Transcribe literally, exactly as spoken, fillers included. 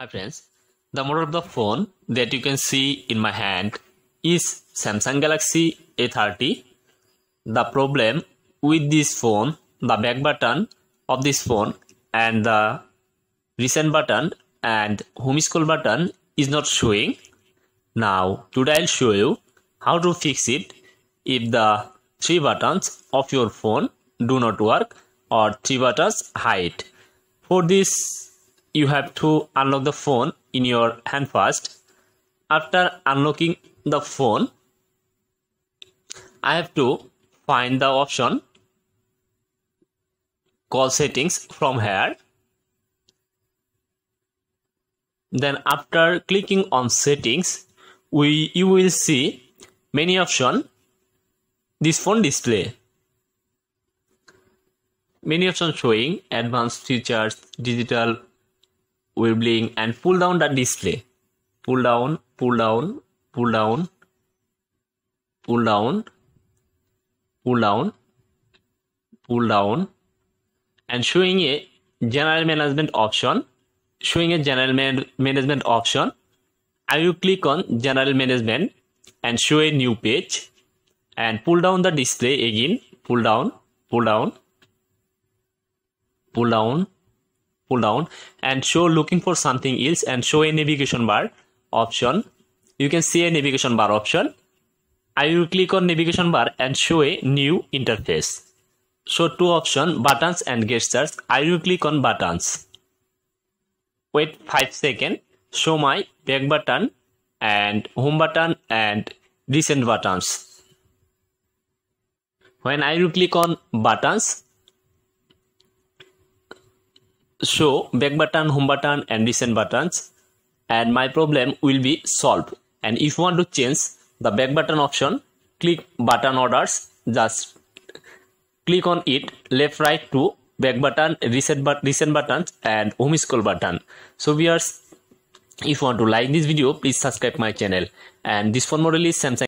Hi friends, the model of the phone that you can see in my hand is Samsung Galaxy A thirty. The problem with this phone, the back button of this phone and the recent button and home scroll button is not showing. Now today I'll show you how to fix it if the three buttons of your phone do not work or three buttons hide. For this, you have to unlock the phone in your hand first. After unlocking the phone, I have to find the option Call Settings from here. Then after clicking on Settings, we you will see many options. This phone display. Many options showing advanced features, digital wibbling, and pull down the display. Pull down, pull down, pull down, pull down, pull down, pull down, and showing a general management option. Showing a general man management option. I will click on general management and show a new page and pull down the display again. Pull down, pull down, pull down. Pull down and show looking for something else and show a navigation bar option. You can see a navigation bar option. I will click on navigation bar and show a new interface. Show two options, buttons and gestures. I will click on buttons. Wait five seconds. Show my back button and home button and recent buttons. When I will click on buttons, show back button, home button and recent buttons, and my problem will be solved. And if you want to change the back button option, click button orders. Just click on it, left, right to back button, reset but recent buttons and home scroll button. So viewers, if you want to like this video, please subscribe my channel. And this phone model is Samsung